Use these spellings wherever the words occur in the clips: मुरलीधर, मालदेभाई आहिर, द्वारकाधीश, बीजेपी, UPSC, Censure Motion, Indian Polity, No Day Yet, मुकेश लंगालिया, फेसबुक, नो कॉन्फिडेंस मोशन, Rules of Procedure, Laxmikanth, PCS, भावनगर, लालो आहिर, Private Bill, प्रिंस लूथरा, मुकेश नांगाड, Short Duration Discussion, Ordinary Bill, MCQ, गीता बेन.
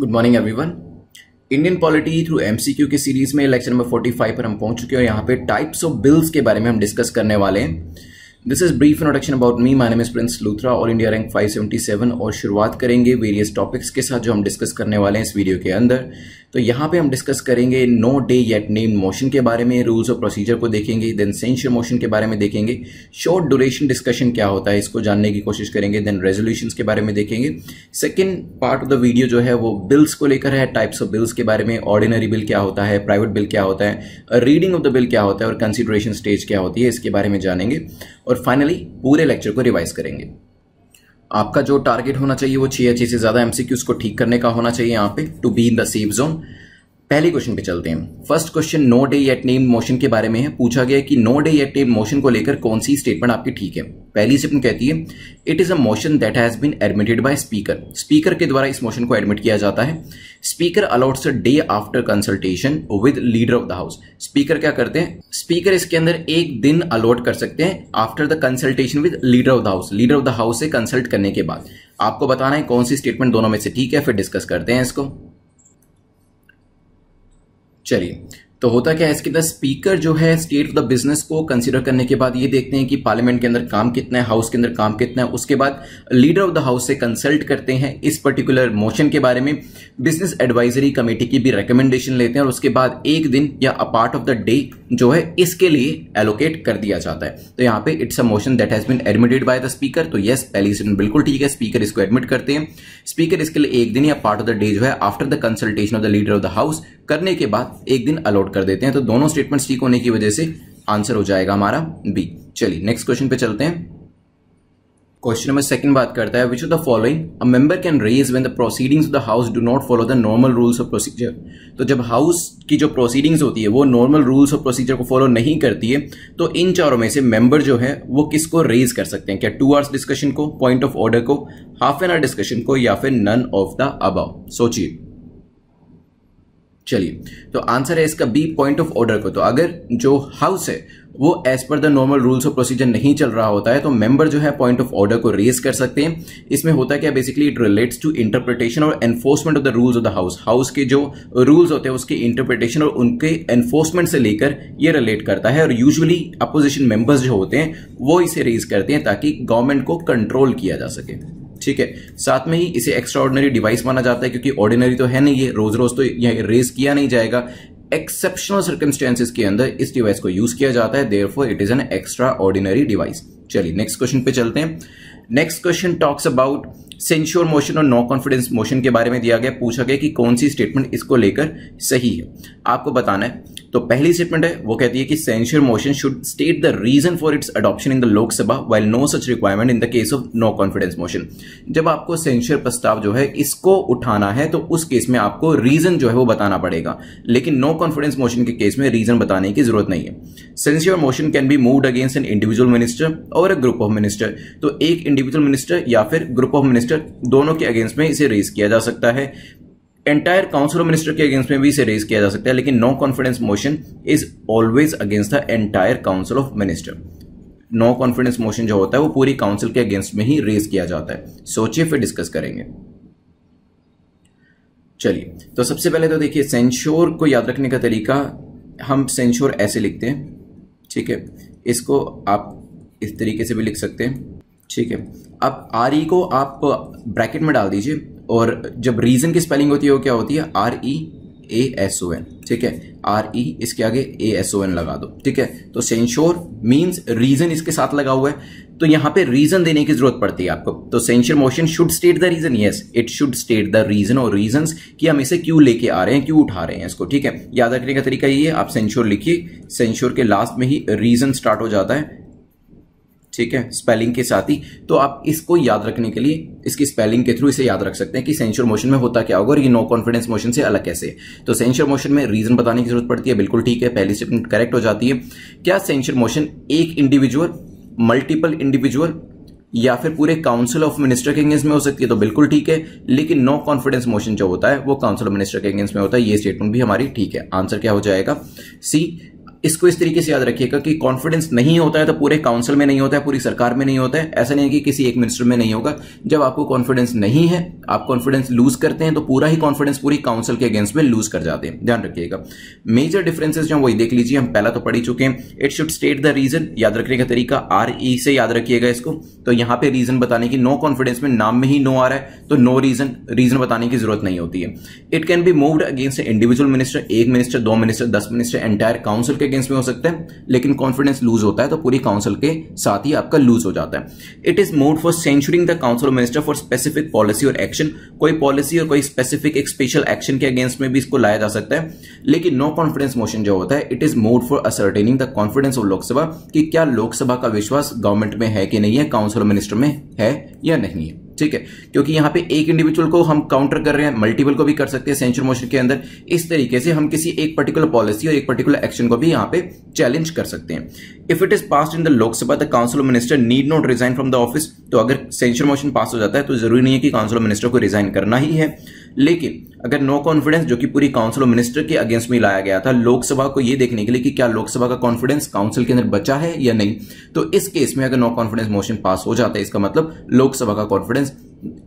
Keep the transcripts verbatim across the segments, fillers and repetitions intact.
Good morning everyone. Indian polity through MCQ की series में lecture number पैंतालीस पर हम पहुंच चुके हैं और यहाँ पे टाइप्स ऑफ बिल्स के बारे में हम डिस्कस करने वाले हैं। This is brief introduction about me, my name is प्रिंस लूथरा, all India rank five seventy seven, और शुरुआत करेंगे वेरियस टॉपिक्स के साथ जो हम डिस्कस करने वाले हैं इस वीडियो के अंदर। तो यहाँ पे हम डिस्कस करेंगे no day yet name motion के बारे में, रूल्स और प्रोसीजर को देखेंगे, देन सेंशर मोशन के बारे में देखेंगे, शॉर्ट ड्यूरेशन डिस्कशन क्या होता है इसको जानने की कोशिश करेंगे, देन रेजोल्यूशंस के बारे में देखेंगे। Second part of the video जो है वो बिल्स को लेकर है, टाइप्स ऑफ बिल्स के बारे में, ऑर्डिनरी बिल क्या होता है, प्राइवेट बिल क्या होता है, रीडिंग ऑफ द बिल क्या होता है और कंसिडरेशन स्टेज क्या होती है इसके बारे में जानेंगे, और फाइनली पूरे लेक्चर को रिवाइज करेंगे। आपका जो टारगेट होना चाहिए वो छह अच्छी से ज्यादा एमसीक्यूज को ठीक करने का होना चाहिए यहाँ पे, to be in the safe zone. पहले क्वेश्चन पे चलते हैं। First question no day yet name motion के बारे में है। पूछा गया है कि no day yet name motion को लेकर कौन सी स्टेटमेंट आपकी ठीक है। पहली स्टेटमेंट कहती है it is a motion that has been admitted by speaker. Speaker के द्वारा इस मोशन को एडमिट किया जाता है। Speaker allots a day after consultation with leader of the house. Speaker क्या करते हैं, स्पीकर इसके अंदर एक दिन अलॉट कर सकते हैं after the consultation with leader of the house, leader of the house से कंसल्ट करने के बाद। आपको बताना है कौन सी स्टेटमेंट दोनों में से ठीक है, फिर डिस्कस करते हैं इसको। चलिए, तो होता क्या है इसके अंदर, स्पीकर जो है स्टेट ऑफ द बिजनेस को कंसीडर करने के बाद ये देखते हैं कि पार्लियामेंट के अंदर काम कितना है, हाउस के अंदर काम कितना है, उसके बाद लीडर ऑफ द हाउस से कंसल्ट करते हैं इस पर्टिकुलर मोशन के बारे में, बिजनेस एडवाइजरी कमेटी की भी रिकमेंडेशन लेते हैं और उसके बाद एक दिन या a part of the day जो है इसके लिए एलोकेट कर दिया जाता है। तो यहाँ पे it's a motion that has been admitted by the speaker, तो येस पहली स्टेटमेंट बिल्कुल ठीक है, स्पीकर इसको एडमिट करते हैं। स्पीकर इसके लिए एक दिन या पार्ट ऑफ द डे जो है after the consultation of the leader of the house करने के बाद एक दिन अलॉट कर देते हैं। तो दोनों स्टेटमेंट्स ठीक होने की वजह से आंसर हो जाएगा हमारा बी। चलिए नेक्स्ट क्वेश्चन पे चलते हैं। क्वेश्चन नंबर सेकंड बात करता है which of the following a member can raise when the proceedings of the house do not follow the normal rules of procedure. तो जब हाउस की जो प्रोसीडिंग्स होती है वो नॉर्मल रूल्स ऑफ प्रोसीजर को फॉलो नहीं करती है, तो इन चारों में से मेंबर जो है वो किसको रेज कर सकते हैं, क्या टू आवर्स डिस्कशन को, पॉइंट ऑफ ऑर्डर को, हाफ एन आवर डिस्कशन को, या फिर नन ऑफ द अबव। सोचिए। चलिए, तो आंसर है इसका बी, पॉइंट ऑफ ऑर्डर को। तो अगर जो हाउस है वो एज पर the normal rules of procedure नहीं चल रहा होता है तो मेंबर जो है पॉइंट ऑफ ऑर्डर को रेज कर सकते हैं। इसमें होता क्या, basically it relates to interpretation और enforcement of the rules of the house. House के जो रूल्स होते हैं उसके इंटरप्रिटेशन और उनके एनफोर्समेंट से लेकर ये रिलेट करता है, और यूजुअली अपोजिशन मेंबर्स जो होते हैं वो इसे रेज करते हैं ताकि गवर्नमेंट को कंट्रोल किया जा सके। ठीक है, साथ में ही इसे एक्स्ट्रा ऑर्डिनरी डिवाइस माना जाता है क्योंकि ऑर्डिनरी तो है नहीं, ये रोज रोज तो यह रेज किया नहीं जाएगा। एक्सेप्शनल सर्कमस्टेंसेस के अंदर इस डिवाइस को यूज किया जाता है, therefore it is an extraordinary device. चलिए नेक्स्ट क्वेश्चन पे चलते हैं। Next question talks about censure motion और नो कॉन्फिडेंस मोशन के बारे में दिया गया। पूछा गया कि कौन सी स्टेटमेंट इसको लेकर सही है, आपको बताना है। तो पहली स्टेटमेंट है वो कहती है कि censure motion should state the reason for its adoption in the Lok Sabha while no such requirement in the case of नो कॉन्फिडेंस मोशन। जब आपको सेंश्योर प्रस्ताव जो है इसको उठाना है तो उस केस में आपको रीजन जो है वो बताना पड़ेगा, लेकिन नो कॉन्फिडेंस मोशन के केस में रीजन बताने की जरूरत नहीं है। Censure motion can be moved against an individual minister और अ ग्रुप ऑफ मिनिस्टर। तो एक इंडिविजुअल मिनिस्टर या फिर ग्रुप ऑफ मिनिस्टर दोनों के अगेंस्ट में इसे रेज किया जा सकता है। एंटायर काउंसिल ऑफ मिनिस्टर के अगेंस्ट में भी इसे रेज किया जा सकता है, लेकिन नो कॉन्फिडेंस मोशन is always against the entire council of minister. नो कॉन्फिडेंस मोशन जो होता है वो पूरी काउंसिल के अगेंस्ट में ही रेज किया जाता है। सोचिए फिर डिस्कस करेंगे। चलिए, तो सबसे पहले तो देखिए सेंश्योर को याद रखने का तरीका, हम सेंश्योर ऐसे लिखते हैं, ठीक है, इसको आप इस तरीके से भी लिख सकते हैं। ठीक है, अब आर ई को आप ब्रैकेट में डाल दीजिए, और जब रीजन की स्पेलिंग होती है वो क्या होती है, R E A S O N. ठीक है, आर ई इसके आगे ए एस ओ एन लगा दो। ठीक है, तो सेंश्योर मींस रीजन इसके साथ लगा हुआ है, तो यहाँ पे रीजन देने की जरूरत पड़ती है आपको। तो censure motion should state the reason, yes it should state the reason और रीजंस कि हम इसे क्यों लेके आ रहे हैं, क्यों उठा रहे हैं इसको। ठीक है, याद रखने का तरीका ये है, आप सेंश्योर लिखिए, सेंश्योर के लास्ट में ही रीजन स्टार्ट हो जाता है। ठीक है, स्पेलिंग के साथ ही, तो आप इसको याद रखने के लिए इसकी स्पेलिंग के थ्रू इसे याद रख सकते हैं कि सेंश्योर मोशन में होता क्या होगा और ये नो कॉन्फिडेंस मोशन से अलग कैसे। तो सेंश्योर मोशन में रीजन बताने की जरूरत पड़ती है, बिल्कुल ठीक है, पहली स्टेटमेंट करेक्ट हो जाती है। क्या सेंश्योर मोशन एक इंडिविजुअल, मल्टीपल इंडिविजुअल या फिर पूरे काउंसिल ऑफ मिनिस्टर के अगेंस्ट में हो सकती है, तो बिल्कुल ठीक है, लेकिन नो कॉन्फिडेंस मोशन जो होता है वो काउंसिल ऑफ मिनिस्टर के अगेंस्ट में होता है। ये स्टेटमेंट भी हमारी ठीक है। आंसर क्या हो जाएगा, सी। इसको इस तरीके से याद रखिएगा कि कॉन्फिडेंस नहीं होता है तो पूरे काउंसिल में नहीं होता है, पूरी सरकार में नहीं होता है, ऐसा नहीं है कि किसी एक मिनिस्टर में नहीं होगा। जब आपको कॉन्फिडेंस नहीं है, आप कॉन्फिडेंस लूज करते हैं, तो पूरा ही कॉन्फिडेंस पूरी काउंसिल के अगेंस्ट में लूज कर जाते हैं, ध्यान रखिएगा। मेजर डिफरेंसेस जो वही देख लीजिए, हम पहला तो पढ़ ही चुके हैं। It should state the reason, याद रखने का तरीका आर ई से याद रखिएगा इसको। तो यहाँ पे रीजन बताने की, नो कॉन्फिडेंस में नाम में ही नो आ रहा है तो नो रीजन, रीजन बताने की जरूरत नहीं होती है। It can be moved against individual minister, एक मिनिस्टर, दो मिनिस्टर, दस मिनिस्टर, एंटायर काउंसिल के अगेंस्ट में हो सकता है, लेकिन कॉन्फिडेंस लूज होता है तो पूरी काउंसिल के साथ ही आपका लूज हो जाता है। It is moved for censuring the council of minister for specific policy और एक्शन, कोई पॉलिसी और कोई स्पेसिफिक एक स्पेशल एक्शन के अगेंस्ट में भी इसको लाया जा सकता है। लेकिन नो कॉन्फिडेंस मोशन जो होता है, it is moved for ascertaining the confidence of Lok Sabha, कि क्या लोकसभा का विश्वास गवर्नमेंट में है कि नहीं है, काउंसिल ऑफ मिनिस्टर में है या नहीं है, ठीक है। क्योंकि यहाँ पे एक इंडिविजुअल को हम काउंटर कर रहे हैं, मल्टीपल को भी कर सकते हैं सेंचुर मोशन के अंदर। इस तरीके से हम किसी एक पर्टिकुलर पॉलिसी और एक पर्टिकुलर एक्शन को भी यहाँ पे चैलेंज कर सकते हैं। If it is passed in the Lok Sabha, the council of minister need not resign from the office, तो अगर सेंचुर मोशन पास हो जाता है तो जरूरी नहीं है कि काउंसिल ऑफ मिनिस्टर को रिजाइन करना ही है। लेकिन अगर नो कॉन्फिडेंस, जो कि पूरी काउंसिल ऑफ मिनिस्टर के अगेंस्ट में लाया गया था, लोकसभा को यह देखने के लिए कि क्या लोकसभा का कॉन्फिडेंस काउंसिल के अंदर बचा है या नहीं, तो इस केस में अगर नो कॉन्फिडेंस मोशन पास हो जाता है, इसका मतलब लोकसभा का कॉन्फिडेंस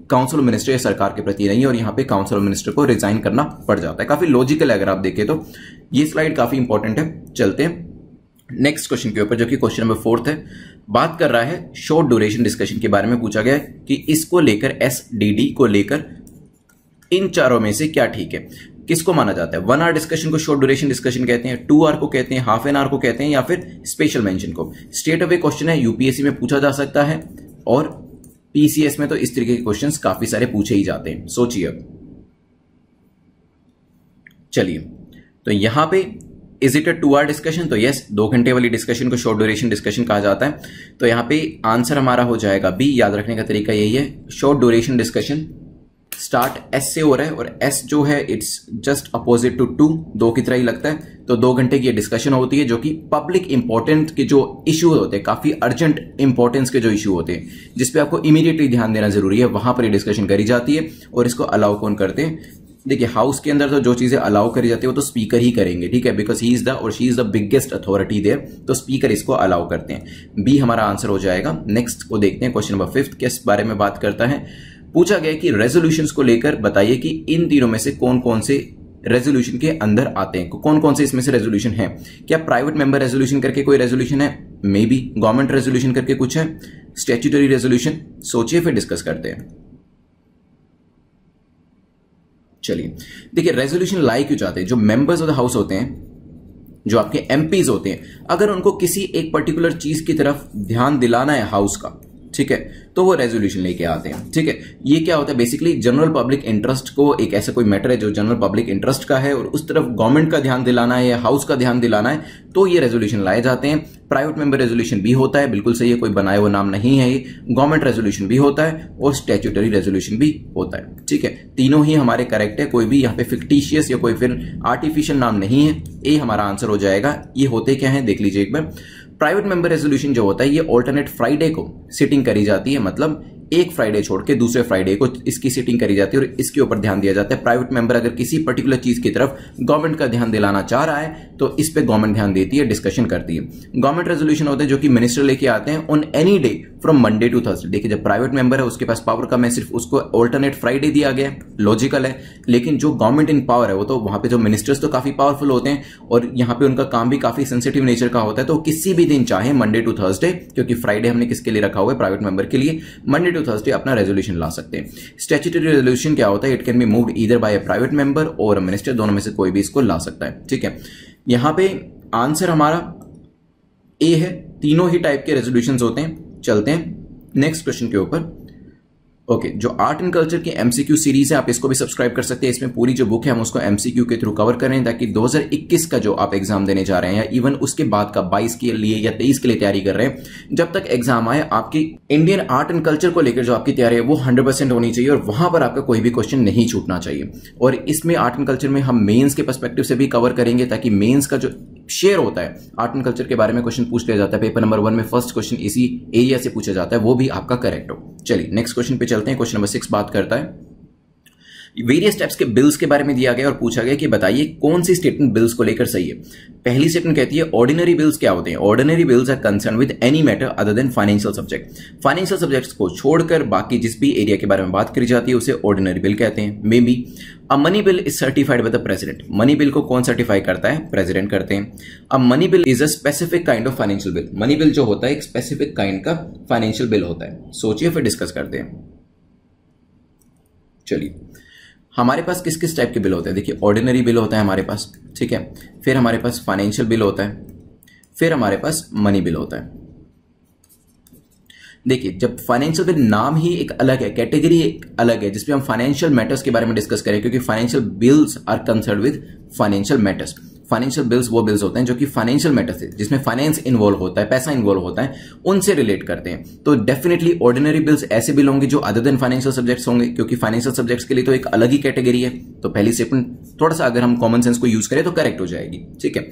काउंसिल मिनिस्टर या सरकार के प्रति नहीं है और यहाँ पे काउंसिल मिनिस्टर को रिजाइन करना पड़ जाता है। काफी लॉजिकल है अगर आप देखें तो। ये स्लाइड काफी इंपॉर्टेंट है। चलते हैं नेक्स्ट क्वेश्चन के ऊपर, जो कि क्वेश्चन नंबर फोर्थ है। बात कर रहा है शॉर्ट ड्यूरेशन डिस्कशन के बारे में, पूछा गया है कि इसको लेकर, एस डी डी को लेकर इन चारों में से क्या ठीक है, किसको माना जाता है। वन आवर डिस्कशन को शॉर्ट ड्यूरेशन डिस्कशन कहते हैं, टू आवर को कहते हैं, हाफ एन आवर को कहते हैं, या फिर स्पेशल मेंशन को। स्टेट अवे क्वेश्चन है, यूपीएससी में पूछा जा सकता है और पीसीएस में तो इस तरीके के क्वेश्चंस काफी सारे पूछे ही जाते हैं, सोचिए अब। चलिए, तो यहां पे is it a two hour discussion, तो यस, दो घंटे वाली डिस्कशन को शॉर्ट ड्यूरेशन डिस्कशन कहा जाता है। तो यहां पे आंसर हमारा हो जाएगा बी। याद रखने का तरीका यही है, short duration discussion start S से हो रहा है और एस जो है it's just opposite to two, दो की तरह ही लगता है। तो दो घंटे की डिस्कशन होती है, जो कि पब्लिक इंपॉर्टेंस के जो इश्यू होते हैं, काफी अर्जेंट इंपॉर्टेंस के जो इश्यू होते हैं, जिसपे आपको इमीडिएटली ध्यान देना जरूरी है, वहां पर ये डिस्कशन करी जाती है। और इसको अलाउ कौन करते हैं, देखिए हाउस के अंदर तो जो चीजें अलाउ करी जाती है वो तो स्पीकर ही करेंगे, ठीक है, बिकॉज ही इज द और she is the biggest authority there, तो स्पीकर इसको अलाउ करते हैं। बी हमारा आंसर हो जाएगा। नेक्स्ट को देखते हैं, क्वेश्चन नंबर फिफ्थ किस बारे में बात करता है। पूछा गया कि रेजोल्यूशंस को लेकर बताइए कि इन तीनों में से कौन कौन से रेजोल्यूशन के अंदर आते हैं, कौन कौन से इसमें से रेजोल्यूशन है। क्या प्राइवेट मेंबर रेजोल्यूशन करके कोई रेजोल्यूशन है, मे बी गवर्नमेंट रेजोल्यूशन करके कुछ है, स्टैट्यूटरी रेजोल्यूशन, सोचिए फिर डिस्कस करते हैं। चलिए देखिए, रेजोल्यूशन लाए क्यों जाते हैं। जो मेंबर्स ऑफ द हाउस होते हैं, जो आपके एमपीज होते हैं, अगर उनको किसी एक पर्टिकुलर चीज की तरफ ध्यान दिलाना है हाउस का, ठीक है, तो वो रेजोल्यूशन लेके आते हैं, ठीक है। ये क्या होता है, बेसिकली जनरल पब्लिक इंटरेस्ट को, एक ऐसा कोई मैटर है जो जनरल पब्लिक इंटरेस्ट का है और उस तरफ गवर्नमेंट का ध्यान दिलाना है या हाउस का ध्यान दिलाना है, तो ये रेजोल्यूशन लाए जाते हैं। प्राइवेट मेंबर रेजोल्यूशन भी होता है, बिल्कुल सही है, कोई बनाए हुआ नाम नहीं है ये। गवर्नमेंट रेजोल्यूशन भी होता है और स्टैट्यूटरी रेजोल्यूशन भी होता है, ठीक है। तीनों ही हमारे करेक्ट है, कोई भी यहाँ पे फिक्टिशियस या कोई फिर आर्टिफिशियल नाम नहीं है। ये हमारा आंसर हो जाएगा। ये होते क्या है देख लीजिए एक बार। प्राइवेट मेंबर रेजोल्यूशन जो होता है, ये ऑल्टरनेट फ्राइडे को सिटिंग करी जाती है, मतलब एक फ्राइडे छोड़ के दूसरे फ्राइडे को इसकी सिटिंग करी जाती है और इसके ऊपर ध्यान दिया जाता है। प्राइवेट मेंबर अगर किसी पर्टिकुलर चीज की तरफ गवर्नमेंट का ध्यान दिलाना चाह रहा है तो इस पे गवर्नमेंट ध्यान देती है, डिस्कशन करती है। गवर्नमेंट रेजोल्यूशन होता है जो कि मिनिस्टर लेके आते हैं on any day from Monday to Thursday. देखिए, जब प्राइवेट मेंबर है उसके पास पावर कम है, सिर्फ उसको ऑल्टरनेट फ्राइडे दिया गया, लॉजिकल है। लेकिन जो गवर्नमेंट इन पावर है वो तो वहां पे जो मिनिस्टर्स तो काफी पावरफुल होते हैं और यहाँ पे उनका काम भी काफी सेंसिटिव नेचर का होता है, तो किसी भी दिन चाहे मंडे टू थर्सडे, क्योंकि फ्राइडे हमने किसके लिए रखा हुआ है, प्राइवेट मेंबर के लिए, मंडे टू थर्सडे अपना रेजोल्यूशन ला सकते हैं। स्टैट्यूटरी रेजोल्यूशन क्या होता है, it can be moved either by a private member और अ मिनिस्टर, दोनों में से कोई भी इसको ला सकता है, ठीक है। यहाँ पे आंसर हमारा ए है, तीनों ही टाइप के रेजोल्यूशन होते हैं। चलते हैं नेक्स्ट क्वेश्चन के ऊपर। ओके okay, जो आर्ट एंड कल्चर की एमसीक्यू सीरीज है, आप इसको भी सब्सक्राइब कर सकते हैं। इसमें पूरी जो बुक है हम उसको एमसीक्यू के थ्रू कवर कर रहे हैं, ताकि दो हज़ार इक्कीस का जो आप एग्जाम देने जा रहे हैं या इवन उसके बाद का बाईस के लिए या तेईस के लिए तैयारी कर रहे हैं, जब तक एग्जाम आए आपकी इंडियन आर्ट एंड कल्चर को लेकर जो आपकी तैयारी है वो हंड्रेड परसेंट होनी चाहिए और वहां पर आपका कोई भी क्वेश्चन नहीं छूटना चाहिए। और इसमें आर्ट एंड कल्चर में हम मेन्स के पर्सपेक्टिव से भी कवर करेंगे, ताकि मेन्स का जो शेयर होता है आर्ट एंड कल्चर के बारे में क्वेश्चन पूछ लिया जाता है, पेपर नंबर वन में फर्स्ट क्वेश्चन इसी एरिया से पूछा जाता है, वो भी आपका करेक्ट हो। चलिए नेक्स्ट क्वेश्चन पे चलते हैं। क्वेश्चन नंबर सिक्स बात करता है वेरियस टाइप्स के बिल्स के बारे में दिया गया और पूछा गया कि बताइए कौन सी स्टेटमेंट बिल्स को लेकर सही है। पहली स्टेटमेंट कहती है ऑर्डिनरी बिल्स क्या होते हैं, ordinary bills are concern with any matter other than financial subject. Financial subjects को छोड़कर बाकी जिस भी एरिया के बारे में बात करी जाती है उसे ऑर्डिनरी बिल कहते हैं। May be a money bill is certified by the president, money bill को कौन सर्टिफाई करता है, प्रेसिडेंट करते हैं। A money bill is a specific kind of financial bill, money bill जो होता है एक स्पेसिफिक काइंड का फाइनेंशियल बिल होता है। सोचिए फिर डिस्कस करते हैं। चलिए हमारे पास किस किस टाइप के बिल होते हैं, देखिए ऑर्डिनरी बिल होता है हमारे पास, ठीक है, फिर हमारे पास फाइनेंशियल बिल होता है, फिर हमारे पास मनी बिल होता है। देखिए जब फाइनेंशियल बिल नाम ही एक अलग है, कैटेगरी एक अलग है जिसमें हम फाइनेंशियल मैटर्स के बारे में डिस्कस करें, क्योंकि financial bills are concern with financial matters. Financial bills वो बिल्स होते हैं जो कि फाइनेंशियल मैटर्स है जिसमें फाइनेंस इन्वॉल्व होता है, पैसा इन्वॉल्व होता है, उनसे रिलेट करते हैं। तो डेफिनेटली ऑर्डिनरी बिल्स ऐसे बिल होंगे जो अदर देन फाइनेंशियल सब्जेक्ट्स होंगे, क्योंकि फाइनेंशियल सब्जेक्ट्स के लिए तो एक अलग ही कैटेगरी है। तो पहली स्टेटमेंट थोड़ा सा अगर हम कॉमन सेंस को यूज करें तो करेक्ट हो जाएगी, ठीक है।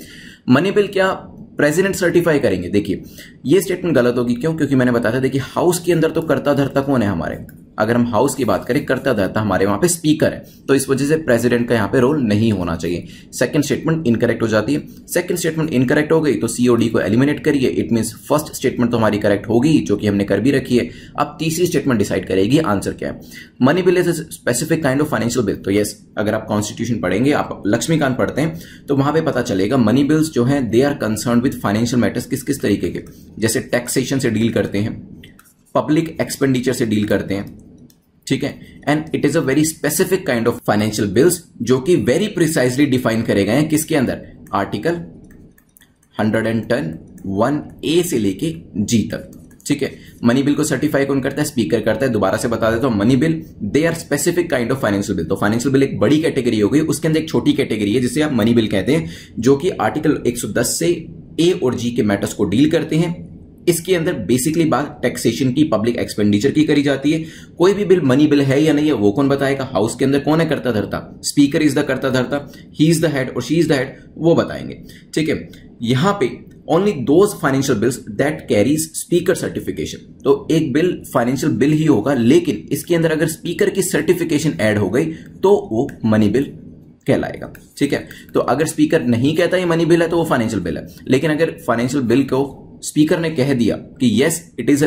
मनी बिल क्या प्रेसिडेंट सर्टिफाई करेंगे, देखिए ये स्टेटमेंट गलत होगी, क्यों, क्योंकि मैंने बताया था देखिए हाउस के अंदर तो कर्ता धर्ता कौन है हमारे, अगर हम हाउस की बात करें कर्ता धर्ता हमारे वहां पे स्पीकर है, तो इस वजह से प्रेसिडेंट का यहाँ पे रोल नहीं होना चाहिए। सेकंड स्टेटमेंट इनकरेक्ट हो जाती है, सेकंड स्टेटमेंट इनकरेक्ट हो गई तो सीओडी को एलिमिनेट करिए। इट मींस फर्स्ट स्टेटमेंट तो हमारी करेक्ट होगी जो कि हमने कर भी रखी है। अब तीसरी स्टेटमेंट डिसाइड करेगी आंसर क्या है। Money bill is specific kind of financial bill, तो यस अगर आप कॉन्स्टिट्यूशन पढ़ेंगे, आप लक्ष्मीकांत पढ़ते हैं तो वहां पर पता चलेगा मनी बिल्स जो है they are concern with financial matters. किस किस तरीके के, जैसे टैक्सेशन से डील करते हैं, पब्लिक एक्सपेंडिचर से डील करते हैं, ठीक है। And it is a very specific kind of financial bills जो कि वेरी प्रिसाइजली डिफाइन करे गए हैं किसके अंदर, आर्टिकल एक सौ दस, एक ए से लेके जी तक, ठीक है। मनी बिल को सर्टिफाई कौन करता है, स्पीकर करता है। दोबारा से बता देता हूं, money bill they are specific kind of financial bill. तो फाइनेंशियल बिल एक बड़ी कैटेगरी हो गई, उसके अंदर एक छोटी कैटेगरी है जिसे आप मनी बिल कहते हैं, जो कि आर्टिकल एक सौ दस से ए और जी के मैटर्स को डील करते हैं। इसके अंदर बेसिकली बात टैक्सेशन की, पब्लिक एक्सपेंडिचर की करी जाती है। कोई भी बिल मनी बिल है या नहीं है वो कौन बताएगा, हाउस के अंदर कौन है कर्ता धर्ता, स्पीकर इज द कर्ता धर्ता, ही इज द हेड और शी इज द हेड, वो बताएंगे, ठीक है। यहां पे only those financial bills that carries speaker certification, तो एक बिल फाइनेंशियल बिल ही होगा, लेकिन इसके अंदर अगर स्पीकर की सर्टिफिकेशन ऐड हो गई तो वो मनी बिल कहलाएगा, ठीक है। तो अगर स्पीकर नहीं कहता ये मनी बिल है तो वो फाइनेंशियल बिल है, लेकिन अगर फाइनेंशियल बिल को स्पीकर ने कह दिया कि यस इट इज,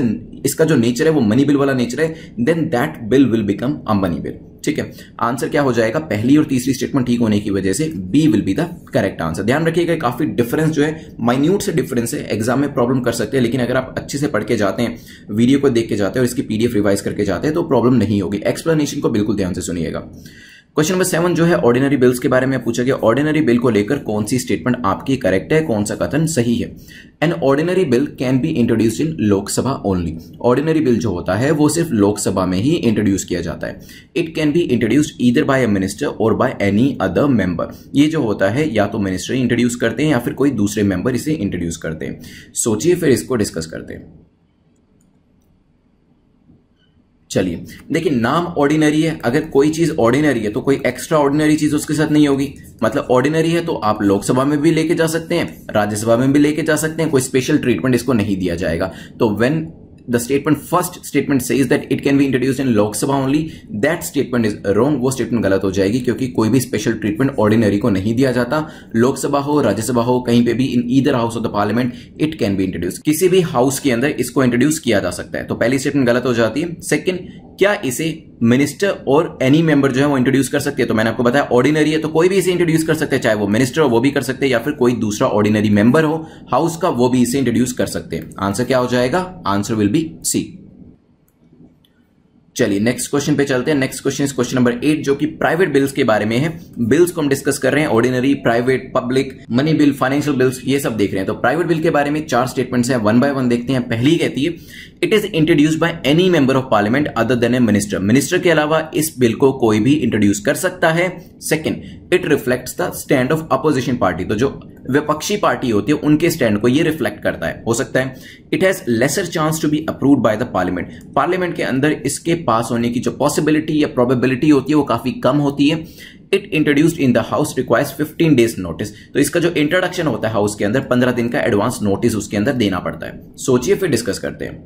इसका जो नेचर है वो मनी बिल वाला नेचर है, then that bill will become a money bill, ठीक है। आंसर क्या हो जाएगा, पहली और तीसरी स्टेटमेंट ठीक होने की वजह से B will be the correct answer. ध्यान रखिएगा काफी डिफरेंस जो है, माइन्यूट से डिफरेंस है, एग्जाम में प्रॉब्लम कर सकते हैं, लेकिन अगर आप अच्छे से पढ़ के जाते हैं, वीडियो को देख के जाते हैं और इसकी पीडीएफ रिवाइज करके जाते हैं तो प्रॉब्लम नहीं होगी। एक्सप्लेनेशन को बिल्कुल ध्यान से सुनिएगा। क्वेश्चन नंबर सेवन जो है ऑर्डिनरी बिल्स के बारे में पूछा गया, ऑर्डिनरी बिल को लेकर कौन सी स्टेटमेंट आपकी करेक्ट है, कौन सा कथन सही है। An ordinary bill can be introduced in Lok Sabha only, ordinary bill जो होता है वो सिर्फ लोकसभा में ही इंट्रोड्यूस किया जाता है। It can be introduced either by a minister और बाय एनी अदर मेंबर, ये जो होता है या तो मिनिस्टर इंट्रोड्यूस करते हैं या फिर कोई दूसरे मेंबर इसे इंट्रोड्यूस करते हैं। सोचिए फिर इसको डिस्कस करते हैं। चलिए देखिए नाम ऑर्डिनरी है, अगर कोई चीज ऑर्डिनरी है तो कोई एक्स्ट्रा ऑर्डिनरी चीज उसके साथ नहीं होगी, मतलब ऑर्डिनरी है तो आप लोकसभा में भी लेके जा सकते हैं, राज्यसभा में भी लेके जा सकते हैं, कोई स्पेशल ट्रीटमेंट इसको नहीं दिया जाएगा। तो when the statement first statement says that it can be introduced in Lok Sabha only, that statement is wrong, वो स्टेटमेंट गलत हो जाएगी, क्योंकि कोई भी स्पेशल ट्रीटमेंट ऑर्डिनरी को नहीं दिया जाता, लोकसभा हो राज्यसभा हो कहीं पे भी, in either house of the parliament it can be introduce, किसी भी हाउस के अंदर इसको इंट्रोड्यूस किया जा सकता है। तो पहली स्टेटमेंट गलत हो जाती है। सेकंड, क्या इसे मिनिस्टर और एनी मेंबर जो है वो इंट्रोड्यूस कर सकते हैं, तो मैंने आपको बताया ऑर्डिनरी है तो कोई भी इसे इंट्रोड्यूस कर सकते हैं, चाहे वो मिनिस्टर हो वो भी कर सकते हैं या फिर कोई दूसरा ऑर्डिनरी मेंबर हो हाउस का वो भी इसे इंट्रोड्यूस कर सकते हैं। आंसर क्या हो जाएगा, आंसर विल बी सी। चलिए नेक्स्ट क्वेश्चन पे चलते हैं। Next question is question number eight जो कि प्राइवेट बिल्स के बारे में है। बिल्स को हम डिस्कस कर रहे हैं, ordinary, private, public, money bill, financial bills, ये सब देख रहे हैं। तो प्राइवेट बिल के बारे में चार स्टेटमेंट्स हैं, वन बाय वन देखते हैं। पहली कहती है it is introduced by any member of parliament other than a minister, minister के अलावा इस बिल को कोई भी इंट्रोड्यूस कर सकता है। Second, it reflects the stand of opposition party, तो जो विपक्षी पार्टी होती है उनके स्टैंड को ये रिफ्लेक्ट करता है, हो सकता है। It has lesser chance to be approved by the parliament, parliament के अंदर इसके पास होने की जो पॉसिबिलिटी या प्रोबेबिलिटी होती है वो काफी कम होती है। It introduced in the house requires पंद्रह डेज नोटिस, तो इसका जो इंट्रोडक्शन होता है हाउस के अंदर पंद्रह दिन का एडवांस नोटिस उसके अंदर देना पड़ता है। सोचिए फिर डिस्कस करते हैं।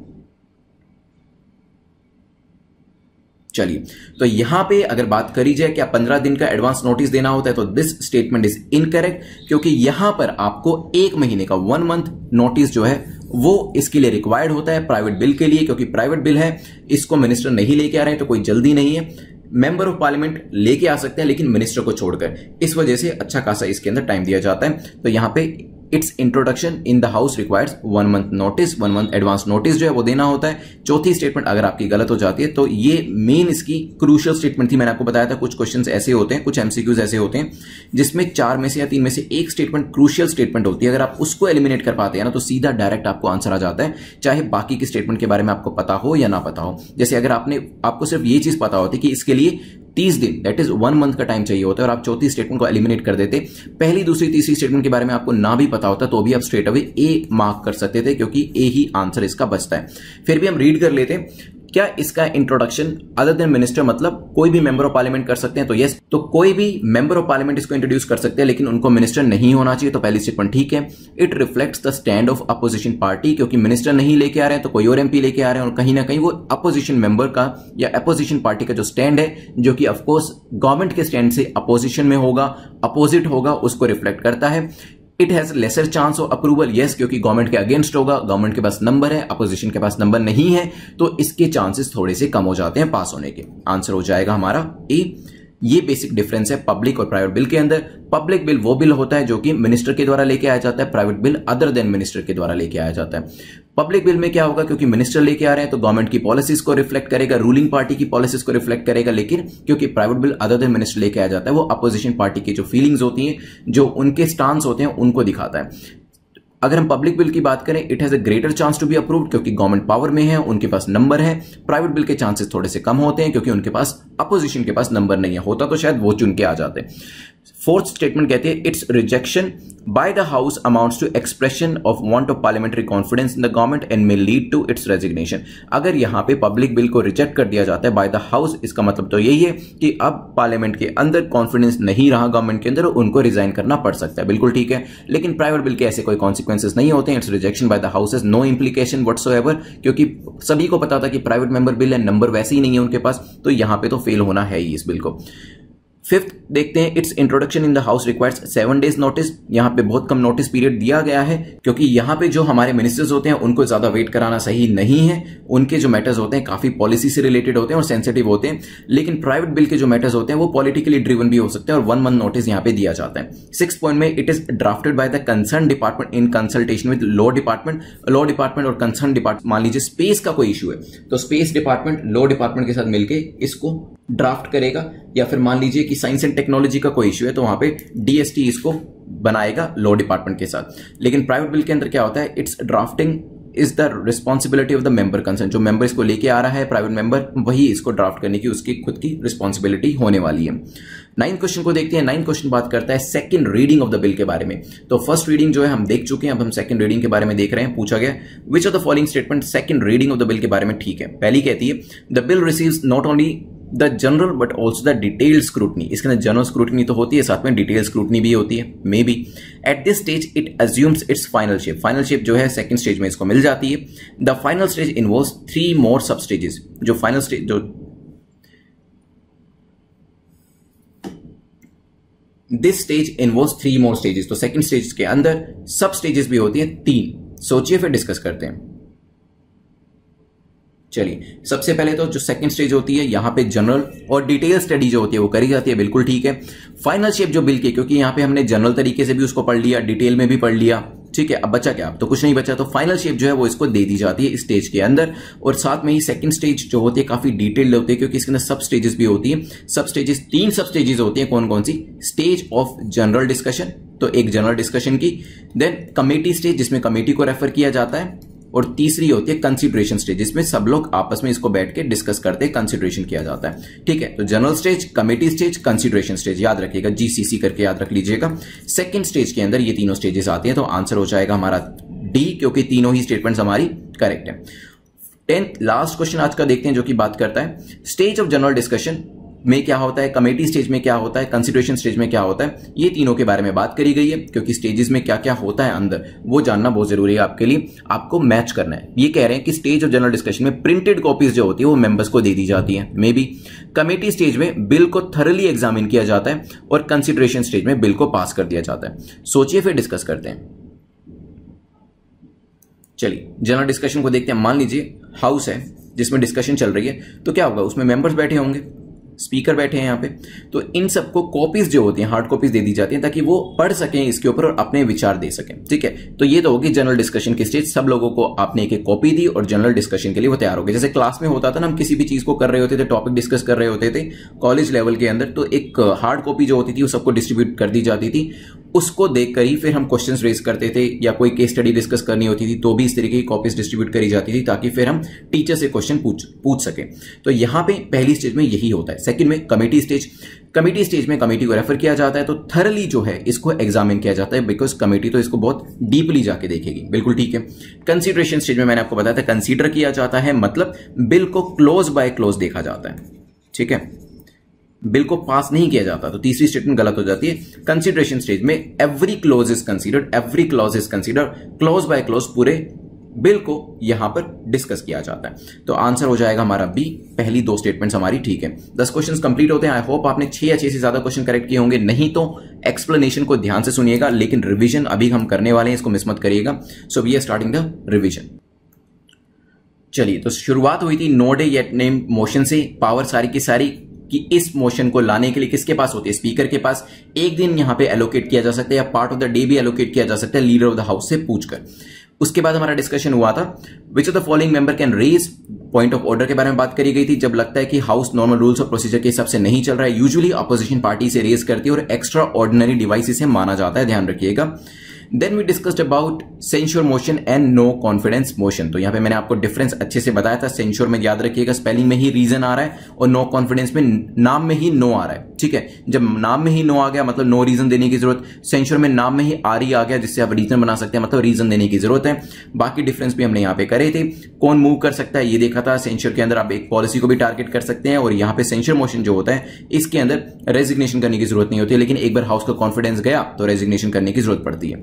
चलिए, तो यहां पे अगर बात करी जाए क्या पंद्रह दिन का एडवांस नोटिस देना होता है, तो दिस स्टेटमेंट इज इनकरेक्ट, क्योंकि यहां पर आपको एक महीने का वन मंथ नोटिस जो है वो इसके लिए रिक्वायर्ड होता है प्राइवेट बिल के लिए, क्योंकि प्राइवेट बिल है, इसको मिनिस्टर नहीं लेके आ रहे हैं तो कोई जल्दी नहीं है, मेंबर ऑफ पार्लियामेंट लेके आ सकते हैं लेकिन मिनिस्टर को छोड़कर, इस वजह से अच्छा खासा इसके अंदर टाइम दिया जाता है। तो यहां पे its introduction in the house requires one month notice, one month advance notice जो है वो देना होता है। चौथी स्टेटमेंट अगर आपकी गलत हो जाती है तो ये मेन इसकी क्रूशियल स्टेटमेंट थी, मैंने आपको बताया था कुछ क्वेश्चंस ऐसे होते हैं, कुछ एमसीक्यूज ऐसे होते हैं जिसमें चार में से या तीन में से एक स्टेटमेंट क्रूशियल स्टेटमेंट होती है, अगर आप उसको एलिमिनेट कर पाते हैं ना तो सीधा डायरेक्ट आपको आंसर आ जाता है, चाहे बाकी की स्टेटमेंट के बारे में आपको पता हो या ना पता हो। जैसे अगर आपने आपको सिर्फ ये चीज पता होती कि इसके लिए तीस दिन दैट इज वन मंथ का टाइम चाहिए होता है और आप चौथी स्टेटमेंट को एलिमिनेट कर देते, पहली दूसरी तीसरी स्टेटमेंट के बारे में आपको ना भी पता होता तो भी आप स्ट्रेट अवे ए मार्क कर सकते थे, क्योंकि ए ही आंसर इसका बचता है। फिर भी हम रीड कर लेते हैं क्या इसका इंट्रोडक्शन अदर देन मिनिस्टर, मतलब कोई भी मेंबर ऑफ पार्लियामेंट कर सकते हैं, तो यस, तो कोई भी मेंबर ऑफ पार्लियामेंट इसको इंट्रोड्यूस कर सकते हैं लेकिन उनको मिनिस्टर नहीं होना चाहिए, तो पहली स्टेटमेंट ठीक है। It reflects the stand of opposition party, क्योंकि मिनिस्टर नहीं लेके आ रहे हैं तो कोई और एमपी लेके आ रहे हैं और कहीं ना कहीं वो अपोजिशन मेंबर का या अपोजिशन पार्टी का जो स्टैंड है, जो कि ऑफकोर्स गवर्नमेंट के स्टैंड से अपोजिशन में होगा, अपोजिट होगा, उसको रिफ्लेक्ट करता है। It has lesser chance of approval, yes, क्योंकि गवर्नमेंट के अगेंस्ट होगा, गवर्नमेंट के पास नंबर है, अपोजिशन के पास नंबर नहीं है, तो इसके चांसेस थोड़े से कम हो जाते हैं पास होने के। आंसर हो जाएगा हमारा ए। ये बेसिक डिफरेंस है पब्लिक और प्राइवेट बिल के अंदर। पब्लिक बिल वो बिल होता है जो कि मिनिस्टर के द्वारा लेके आया जाता है, private bill other than minister के द्वारा लेके आया जाता है। पब्लिक बिल में क्या होगा, क्योंकि मिनिस्टर लेके आ रहे हैं तो गवर्नमेंट की पॉलिसीज को रिफ्लेक्ट करेगा, रूलिंग पार्टी की पॉलिसीज को रिफ्लेक्ट करेगा, लेकिन क्योंकि private bill other than minister लेके आया जाता है, वो अपोजिशन पार्टी की जो फीलिंग्स होती हैं, जो उनके स्टांस होते हैं, उनको दिखाता है। अगर हम पब्लिक बिल की बात करें, it has a greater chance to be approved, क्योंकि गवर्नमेंट पावर में है, उनके पास नंबर है। प्राइवेट बिल के चांसेस थोड़े से कम होते हैं क्योंकि उनके पास अपोजिशन के पास नंबर नहीं है, होता तो शायद वो चुन के आ जाते। फोर्थ स्टेटमेंट कहती है its rejection by the house amounts to expression of want of parliamentary confidence in the government and may lead to its resignation. अगर यहां पे पब्लिक बिल को रिजेक्ट कर दिया जाता है बाय द हाउस, इसका मतलब तो यही है कि अब पार्लियामेंट के अंदर कॉन्फिडेंस नहीं रहा गवर्नमेंट के अंदर, उनको रिजाइन करना पड़ सकता है, बिल्कुल ठीक है। लेकिन प्राइवेट बिल के ऐसे कोई कॉन्सिक्वेंसेज नहीं होते हैं। Its rejection by the house is no implication whatsoever, क्योंकि सभी को पता था कि प्राइवेट मेंबर बिल है, नंबर वैसे ही नहीं है उनके पास, तो यहां पर तो फेल होना है ही इस बिल को। फिफ्थ देखते हैं, its introduction in the house requires seven days notice. यहाँ पे बहुत कम नोटिस पीरियड दिया गया है, क्योंकि यहाँ पे जो हमारे मिनिस्टर्स होते हैं उनको ज्यादा वेट कराना सही नहीं है। उनके जो मैटर्स होते हैं काफी पॉलिसी से रिलेटेड होते हैं और सेंसिटिव होते हैं, लेकिन प्राइवेट बिल के जो मैटर्स होते हैं वो पॉलिटिकली ड्रिवन भी हो सकते हैं और वन मंथ नोटिस यहाँ पे दिया जाता है। सिक्स पॉइंट में it is drafted by the concern department in consultation with law department. Law department और कंसर्न डिपार्टमेंट, मान लीजिए स्पेस का कोई इशू है तो स्पेस डिपार्टमेंट लॉ डिपार्टमेंट के साथ मिलकर इसको ड्राफ्ट करेगा, या फिर मान लीजिए कि साइंस एंड टेक्नोलॉजी का कोई इश्यू है तो वहां पे डीएसटी इसको बनाएगा लॉ डिपार्टमेंट के साथ। लेकिन प्राइवेट बिल के अंदर क्या होता है, its drafting is the responsibility of the member concern. जो मेंबर इसको लेके आ रहा है प्राइवेट मेंबर, वही इसको ड्राफ्ट करने की उसकी खुद की रिस्पॉन्सिबिलिटी होने वाली है। नाइन्थ क्वेश्चन को देखते हैं। नाइन्थ क्वेश्चन बात करता है second reading of the bill के बारे में। तो फर्स्ट रीडिंग जो है हम देख चुके हैं, अब हम सेकंड रीडिंग के बारे में देख रहे हैं। पूछा गया which of the following statement second reading of the bill के बारे में ठीक है। पहली कहती है the bill receives not only the general but also the detailed scrutiny. इसके अंदर जनरल स्क्रूटनी तो होती है, साथ में डिटेल स्क्रूटनी भी होती है। May be at this stage it assumes its final shape. Final shape जो है सेकंड स्टेज में इसको मिल जाती है। The final stage involves three more sub stages. जो फाइनल स्टेज जो this stage involves three more stages, तो सेकंड स्टेज के अंदर सब स्टेजेस भी होती है तीन। सोचिए फिर डिस्कस करते हैं। चलिए, सबसे पहले तो जो सेकंड स्टेज होती है यहाँ पे जनरल और डिटेल स्टडी जो होती है वो करी जाती है, बिल्कुल ठीक है। फाइनल शेप जो बिल की, क्योंकि यहाँ पे हमने जनरल तरीके से भी उसको पढ़ लिया, डिटेल में भी पढ़ लिया, ठीक है। अब बचा क्या, अब तो कुछ नहीं बचा, तो फाइनल शेप जो है वो इसको दे दी जाती है इस स्टेज के अंदर। और साथ में ही सेकंड स्टेज जो होती है काफी डिटेल्ड होती है, क्योंकि इसके अंदर सब स्टेजेस भी होती है। सब स्टेजेस तीन सब स्टेजेस होती है। कौन कौन सी? स्टेज ऑफ जनरल डिस्कशन, तो एक जनरल डिस्कशन की, देन कमेटी स्टेज जिसमें कमेटी को रेफर किया जाता है, और तीसरी होती है कंसिडरेशन स्टेज जिसमें सब लोग आपस में इसको बैठ के डिस्कस करते हैं, कंसिडरेशन किया जाता है, ठीक है। तो general stage, committee stage, consideration stage, याद रखिएगा, जीसीसी करके याद रख लीजिएगा। सेकंड स्टेज के अंदर ये तीनों स्टेजेस आती हैं, तो आंसर हो जाएगा हमारा डी, क्योंकि तीनों ही स्टेटमेंट्स हमारी करेक्ट है। टेंथ लास्ट क्वेश्चन आज का देखते हैं, जो कि बात करता है स्टेज ऑफ जनरल डिस्कशन में क्या होता है, कमेटी स्टेज में क्या होता है, कंसिडरेशन स्टेज में क्या होता है, ये तीनों के बारे में बात करी गई है, क्योंकि स्टेजेस में क्या क्या होता है अंदर वो जानना बहुत जरूरी है आपके लिए, आपको मैच करना है। ये कह रहे हैं कि स्टेज ऑफ जनरल डिस्कशन में प्रिंटेड कॉपीज जो होती है वो मेंबर्स को दे दी जाती है। मे बी कमेटी स्टेज में बिल को थरली एग्जामिन किया जाता है और कंसिडरेशन स्टेज में बिल को पास कर दिया जाता है। सोचिए फिर डिस्कस करते हैं। चलिए जनरल डिस्कशन को देखते हैं। मान लीजिए हाउस है जिसमें डिस्कशन चल रही है, तो क्या होगा, उसमें मेंबर्स बैठे होंगे, स्पीकर बैठे हैं यहाँ पे, तो इन सबको कॉपीज जो होती हैं हार्ड कॉपीज दे दी जाती हैं ताकि वो पढ़ सकें इसके ऊपर और अपने विचार दे सकें। ठीक है, तो ये तो होगी जनरल डिस्कशन की स्टेज। सब लोगों को आपने एक एक कॉपी दी और जनरल डिस्कशन के लिए वो तैयार हो गए। जैसे क्लास में होता था ना, हम किसी भी चीज को कर रहे होते थे, टॉपिक डिस्कस कर रहे होते थे कॉलेज लेवल के अंदर, तो एक हार्ड कॉपी जो होती थी वो सबको डिस्ट्रीब्यूट कर दी जाती थी, उसको देखकर ही फिर हम क्वेश्चंस रेज करते थे, या कोई केस स्टडी डिस्कस करनी होती थी तो भी इस तरीके की कॉपीज डिस्ट्रीब्यूट करी जाती थी ताकि फिर हम टीचर से क्वेश्चन पूछ पूछ सकें। तो यहाँ पे पहली स्टेज में यही होता है। सेकंड में कमेटी स्टेज, कमेटी स्टेज में कमेटी को रेफर किया जाता है, तो थरली जो है इसको एग्जामिन किया जाता है, बिकॉज कमेटी तो इसको बहुत डीपली जाके देखेगी। बिल्कुल ठीक है। कंसिडरेशन स्टेज में मैंने आपको बताया था कंसीडर किया जाता है, मतलब बिल को क्लोज बाय क्लोज देखा जाता है। ठीक है, बिल को पास नहीं किया जाता, तो तीसरी स्टेटमेंट गलत हो जाती है। कंसिडरेशन स्टेज में every clause is considered, every clause is considered, clause by clause पूरे बिल को यहां पर डिस्कस किया जाता है। तो आंसर हो जाएगा हमारा बी, पहली दो स्टेटमेंट्स हमारी ठीक है। दस क्वेश्चंस कंप्लीट होते हैं। आई होप आपने छह या छह से ज्यादा क्वेश्चन करेक्ट किए होंगे, नहीं तो एक्सप्लेनेशन को ध्यान से सुनिएगा, लेकिन रिविजन अभी हम करने वाले हैं, इसको मिस मत करिएगा। So we are starting the revision. चलिए, तो शुरुआत हुई थी no day yet name motion से। पावर सारी की सारी कि इस मोशन को लाने के लिए किसके पास होती है, स्पीकर के पास। एक दिन यहां पे एलोकेट किया जा सकता है, या पार्ट ऑफ द डे भी एलोकेट किया जा सकता है लीडर ऑफ द हाउस से पूछकर। उसके बाद हमारा डिस्कशन हुआ था which of the following member can raise, point of order के बारे में बात करी गई थी। जब लगता है कि हाउस नॉर्मल रूल्स और प्रोसीजर के हिसाब से नहीं चल रहा है, यूजुअली अपोजिशन पार्टी से रेज करती है और एक्स्ट्रा ऑर्डिनरी डिवाइसेस से माना जाता है, ध्यान रखिएगा। Then we discussed about censure motion and नो कॉन्फिडेंस मोशन। तो यहाँ पे मैंने आपको डिफरेंस अच्छे से बताया था। सेंश्योर में याद रखिएगा स्पेलिंग में ही रीजन आ रहा है, और नो कॉन्फिडेंस में नाम में ही नो आ रहा है। ठीक है, जब नाम में ही नो आ गया मतलब नो रीजन देने की जरूरत, सेंश्योर में नाम में ही आर ही आ गया जिससे आप रीजन बना सकते हैं, मतलब रीजन देने की जरूरत है। बाकी डिफरेंस भी हमने यहाँ पे करे थे। कौन मूव कर सकता है ये देखा था, सेंश्योर के अंदर आप एक पॉलिसी को भी टारगेट कर सकते हैं, और यहाँ पे सेंश्योर मोशन जो होता है इसके अंदर रेजिग्नेशन करने की जरूरत नहीं होती, लेकिन एक बार हाउस का कॉन्फिडेंस गया तो रेजिग्नेशन करने की जरूरत पड़ती है।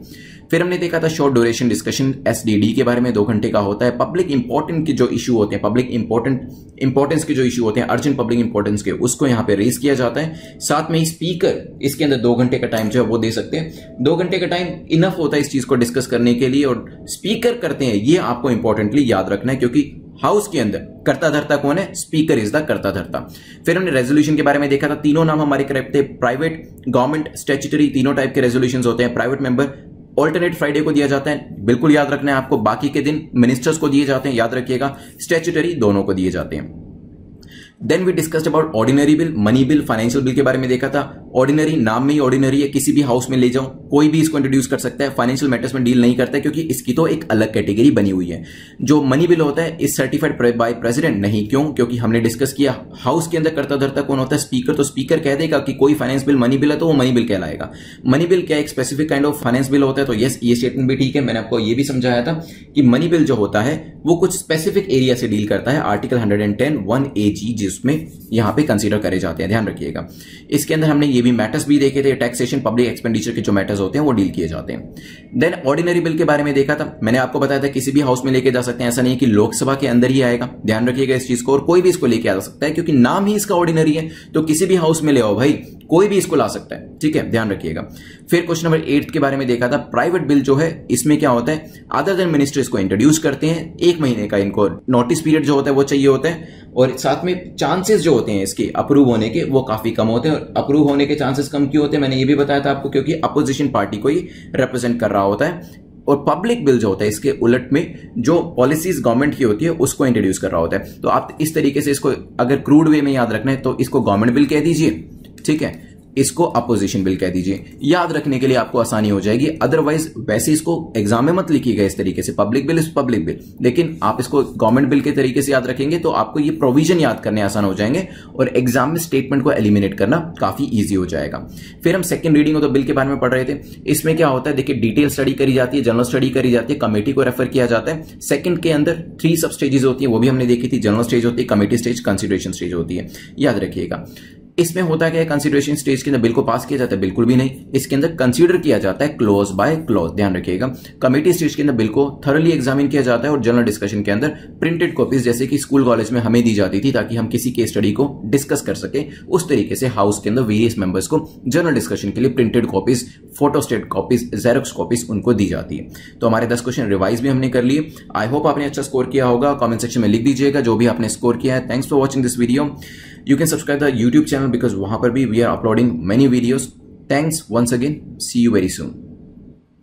फिर हमने देखा था short duration discussion S D D के बारे में, दो घंटे का होता है। पब्लिक इंपॉर्टेंट के जो इशू होते हैं, पब्लिक इंपॉर्टेंट इंपॉर्टेंस के जो इशू होते हैं, अर्जेंट पब्लिक इंपॉर्टेंस के, उसको यहां पे रेज किया जाता है। साथ में ही स्पीकर इसके अंदर दो घंटे का टाइम जो है वो दे सकते हैं। दो घंटे का टाइम इनफ होता है इस चीज को डिस्कस करने के लिए, और स्पीकर करते हैं, ये आपको इंपॉर्टेंटली याद रखना है, क्योंकि हाउस के अंदर कर्ता धर्ता कौन है, स्पीकर इज द कर्ता धर्ता। फिर हमने रेजोल्यूशन के बारे में देखा था, तीनों नाम हमारे करेक्ट थे, प्राइवेट, गवर्नमेंट, स्टैट्यूटरी, तीनों टाइप के रेजोल्यूशन होते हैं। प्राइवेट मेंबर ऑल्टरनेट फ्राइडे को दिया जाता है, बिल्कुल याद रखना है आपको। बाकी के दिन मिनिस्टर्स को दिए जाते हैं, याद रखिएगा। स्टैट्यूटरी दोनों को दिए जाते हैं। Then we discussed about ordinary bill, money bill, financial bill के बारे में देखा था। ऑर्डिनरी नाम में ही ऑर्डिनरी है, किसी भी हाउस में ले जाओ, कोई भी इसको इंट्रोड्यूस कर सकता है। फाइनेंशियल मैटर्स में डील नहीं करता है, क्योंकि इसकी तो एक अलग कैटेगरी बनी हुई है। जो मनी बिल होता है इस सर्टिफाइड बाय प्रेसिडेंट नहीं, क्यों, क्योंकि हमने डिस्कस किया हाउस के अंदर करता धरता कौन होता है, स्पीकर। तो स्पीकर कह देगा कि कोई फाइनेंस बिल मनी बिल है तो वो मनी बिल कहलाएगा। मनी बिल क्या एक specific kind of finance bill होता है, तो यस ये स्टेटमेंट भी ठीक है। मैंने आपको ये भी समझाया था कि मनी बिल जो होता है वो कुछ स्पेसिफिक एरिया से डील करता है, article hundred and ten one A G जिसमें यहां पे कंसीडर करे जाते हैं, ध्यान रखिएगा। इसके अंदर हमने ये भी मैटर्स भी देखे थे, टैक्सेशन, पब्लिक एक्सपेंडिचर के जो मैटर्स होते हैं वो डील किए जाते हैं। देन ऑर्डिनरी बिल के बारे में देखा था, मैंने आपको बताया था किसी भी हाउस में लेके जा सकते हैं, ऐसा नहीं कि लोकसभा के अंदर ही आएगा, ध्यान रखिएगा इस चीज को, और कोई भी इसको लेके आ सकता है क्योंकि नाम ही इसका ऑर्डिनरी है, तो किसी भी हाउस में ले आओ भाई, कोई भी इसको ला सकता है, ठीक है, ध्यान रखिएगा। फिर क्वेश्चन नंबर एट के बारे में देखा था, प्राइवेट बिल जो है इसमें क्या होता है, अदर देन मिनिस्टर इसको इंट्रोड्यूस करते हैं, एक महीने का इनको नोटिस पीरियड जो होता है वो चाहिए होता है, और साथ में चांसेस जो होते हैं इसके अप्रूव होने के वो काफी कम होते हैं। और अप्रूव होने के चांसेस कम क्यों होते हैं, मैंने ये भी बताया था आपको, क्योंकि अपोजिशन पार्टी को ही रिप्रेजेंट कर रहा होता है। और पब्लिक बिल जो होता है इसके उलट में जो पॉलिसीज गवर्नमेंट की होती है उसको इंट्रोड्यूस कर रहा होता है। तो आप इस तरीके से इसको अगर क्रूड वे में याद रखना है तो इसको गवर्नमेंट बिल कह दीजिए, ठीक है, इसको अपोजिशन बिल कह दीजिए, याद रखने के लिए आपको आसानी हो जाएगी। अदरवाइज वैसे इसको एग्जाम में मत लिखिएगा इस तरीके से, public bill is public bill, लेकिन आप इसको गवर्नमेंट बिल के तरीके से याद रखेंगे तो आपको ये प्रोविजन याद करने आसान हो जाएंगे, और एग्जाम में स्टेटमेंट को एलिमिनेट करना काफी ईजी हो जाएगा। फिर हम second reading of the bill के बारे में पढ़ रहे थे। इसमें क्या होता है, देखिए डिटेल स्टडी करी जाती है, जनरल स्टडी करी जाती है, कमेटी को रेफर किया जाता है। सेकंड के अंदर थ्री सब स्टेजेस होती है, वो भी हमने देखी थी, जनरल स्टेज होती है, कमेटी स्टेज, कंसिडरेशन स्टेज होती है, याद रखिएगा। इसमें होता है क्या, कंसीडरेशन स्टेज के अंदर बिल को पास किया जाता है? बिल्कुल भी नहीं। इसके अंदर कंसीडर किया जाता है क्लॉज बाय क्लॉज, ध्यान रखिएगा। कमेटी स्टेज के अंदर बिल को थर्डली एग्जामिन किया जाता है और जनरल डिस्कशन के अंदर प्रिंटेड कॉपीज जैसे कि स्कूल कॉलेज में हमें दी जाती थी ताकि हम किसी केस स्टडी को डिस्कस कर सके, उस तरीके से हाउस के अंदर वेरियस मेंबर्स को जनरल डिस्कशन के लिए printed copies, photostat copies, xerox copies उनको दी जाती है। तो हमारे दस क्वेश्चन रिवाइज भी हमने कर लिए। आई होप आपने अच्छा स्कोर किया होगा। कमेंट सेक्शन में लिख दीजिएगा जो भी आपने स्कोर किया है। Thanks for watching this video. You can subscribe the YouTube channel because वहां पर भी we are uploading many videos. Thanks once again. See you very soon.